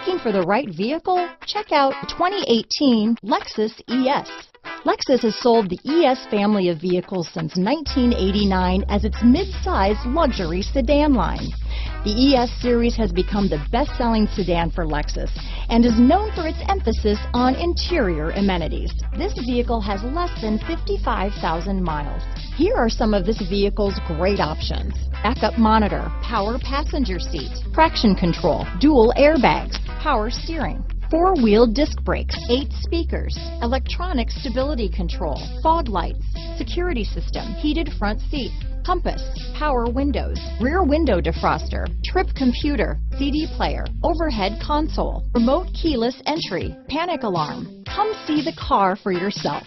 Looking for the right vehicle? Check out 2018 Lexus ES. Lexus has sold the ES family of vehicles since 1989 as its mid-size luxury sedan line. The ES series has become the best-selling sedan for Lexus and is known for its emphasis on interior amenities. This vehicle has less than 55,000 miles. Here are some of this vehicle's great options: backup monitor, power passenger seat, traction control, dual airbags, power steering, four-wheel disc brakes, 8 speakers, electronic stability control, fog lights, security system, heated front seats, compass, power windows, rear window defroster, trip computer, CD player, overhead console, remote keyless entry, panic alarm. Come see the car for yourself.